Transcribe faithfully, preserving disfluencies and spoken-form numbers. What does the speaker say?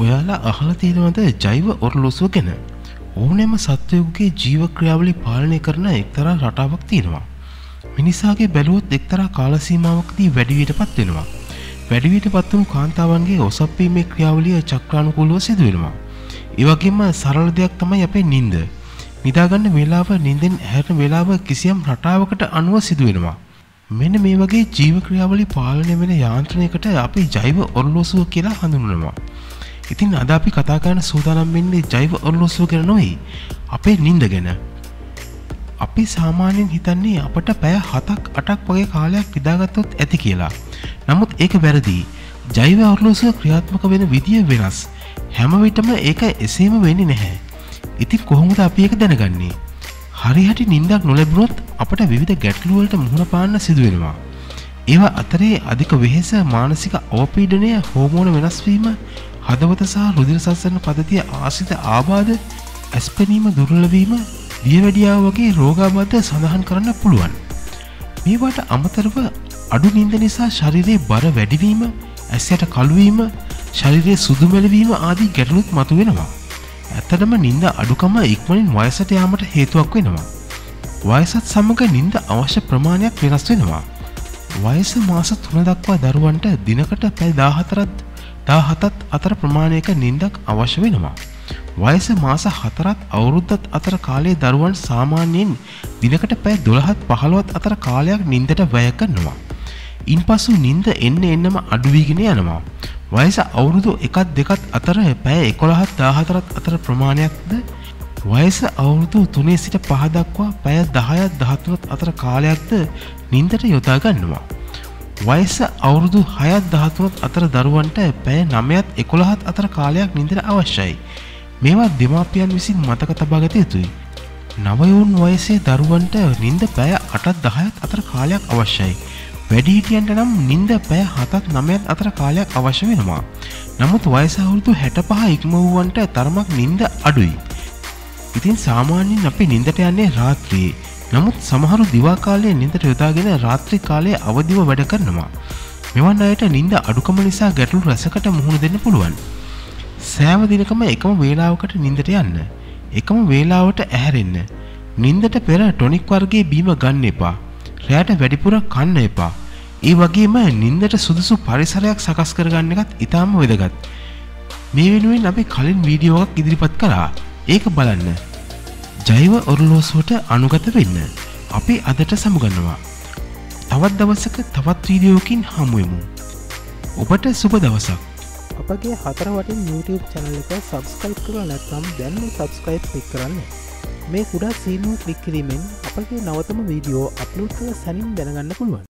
ඔයාලා අහලා තියෙනවද ජෛව ඔරලෝසුව ගැන? ඕනෑම සත්වයෙකුගේ ජීව ක්‍රියාවලිය පාලනය කරන එක්තරා රටාවක් තියෙනවා. මිනිසාගේ බැලුවොත් එක්තරා කාල සීමාවකදී වැඩිවියටපත් වෙනවා. වැඩිවියටපත් වූ කාන්තාවන්ගේ ඔසප්පීමේ ක්‍රියාවලිය චක්‍රානුකූලව සිදු වෙනවා. ඒ වගේම සරල දෙයක් තමයි අපේ නිින්ද. නිදාගන්න වේලාව නිින්දෙන් ඇහැරෙන වේලාව කිසියම් රටාවකට අනුව සිදු වෙනවා. මෙන්න මේ වගේ ජීව ක්‍රියාවලිය පාලනය වෙන යාන්ත්‍රණයකට අපි ජෛව ඔරලෝසුව කියලා හඳුන්වනවා. ඉතින් අද අපි කතා කරන සූදානම් වෙන්නේ ජෛව ඔරලෝසුව ගැන නෙවෙයි, අපේ නිින්ද ගැන. අපි සාමාන්‍යයෙන් හිතන්නේ අපට පැය හතක් අටක් වගේ කාලයක් නිදාගත්තොත් ඇති කියලා. නමුත් ඒක වැරදියි. ජෛව ඔරලෝසුව ක්‍රියාත්මක වෙන විදිය වෙනස්. හැම විටම ඒක එසේම වෙන්නේ නැහැ. ඉතින් කොහොමද අපි ඒක දැනගන්නේ? හරියට නිින්දක් නොලැබුණොත් අපට විවිධ ගැටලු වලට මුහුණ පාන්න සිදු වෙනවා. ඒවා අතරේ අධික වෙහෙස, මානසික අවපීඩනය, හෝමෝන වෙනස් වීම, හදවත සහ රුධිර සංසරණ පද්ධතිය ආශ්‍රිත ආබාධ, ඇස්පෙනීම, දුර්වල වීම, දියවැඩියාව වගේ රෝගාබාධ සඳහන් කරන්න පුළුවන්. මේවට අමතරව අඩු නිින්ද නිසා ශරීරයේ බර වැඩිවීම, ඇස්යට කළු වීම, ශරීරයේ සුදු මැලි වීම ආදී ගැටලුත් මතුවෙනවා. ඇත්තටම නිින්ද අඩුකම ඉක්මනින් වයසට යාමට හේතුවක් වෙනවා. වයසත් සමග නිින්ද අවශ්‍ය ප්‍රමාණයක් වෙනස් වෙනවා. වයස මාස තුන දක්වා දරුවන්ට දිනකට පැය දහහතරත් දහහතත් අතර ප්‍රමාණයක නිින්දක් අවශ්‍ය වෙනවා. වයස මාස හතරත් අවුරුද්දත් අතර කාලයේ දරුවන් සාමාන්‍යයෙන් දිනකට පැය දොළහත් පහළොවත් අතර කාලයක් නිින්දට වැය කරනවා. ඉන්පසු නිින්ද එන්න එන්නම අඩු වීගෙන යනවා. වයස අවුරුදු එකත් දෙකත් අතර පැය එකොළහත් දහහතරත් අතර ප්‍රමාණයක්ද, වයස අවුරුදු තුනේ සිට පහ දක්වා පැය දහයත් දහතුනත් අතර කාලයක්ද නිින්දට යොදා ගන්නවා. වයස අවුරුදු හයත් දහතුනත් අතර දරුවන්ට පැය නවයත් එකොළහත් අතර කාලයක් නිින්දට අවශ්‍යයි. මේවා දෙමාපියන් විසින් මතක තබා ගත යුතුයි. නවයවුන් වයසේ දරුවන්ට නිින්ද පැය අටත් දහයත් අතර කාලයක් අවශ්‍යයි. වැඩිහිටියන්ට නම් නිින්ද පැය හතත් නවයත් අතර කාලයක් අවශ්‍ය වෙනවා. නමුත් වයස අවුරුදු හැටපහ ඉක්ම වූවන්ට තරමක් නිින්ද අඩුයි. ඉතින් සාමාන්‍යයෙන් අපි නිින්දට යන්නේ රාත්‍රියේ. නමුත් සමහරු දිවා කාලයේ නිින්දට යොදාගෙන රාත්‍රී කාලයේ අවදිව වැඩ කරනවා. මෙවන් අයට නිින්ද අඩුකම නිසා ගැටලු රැසකට මුහුණ දෙන්න පුළුවන්. සෑම දිනකම එකම වේලාවකට නිින්දට යන්න, එකම වේලාවට ඇහැරෙන්න. නිින්දට පෙර ටොනික් වර්ගයේ බීම ගන්න එපා. රැයට වැඩිපුර කන්න එපා. ඒ වගේම නිින්දට සුදුසු පරිසරයක් සකස් කරගන්න එකත් ඉතාම වැදගත්. මේ වෙනුවෙන් අපි කලින් වීඩියෝ එකක් ඉදිරිපත් කළා. ඒක බලන්න. ජෛව ඔරලෝසුවට අනුගත වෙන්න. අපි අදට සමුගන්නවා. තවත් දවසක තවත් වීඩියෝකින් හමු වෙමු. ඔබට සුබ දවසක්. අපගේ හතර වටින් YouTube channel එක subscribe කරලා නැත්නම් දැන්ම subscribe click කරන්න. මේ කුඩා සීනුව ක්ලික් කිරීමෙන් අපගේ නවතම වීඩියෝ අප්ලෝඩ් කළ සැනින් දැනගන්න පුළුවන්.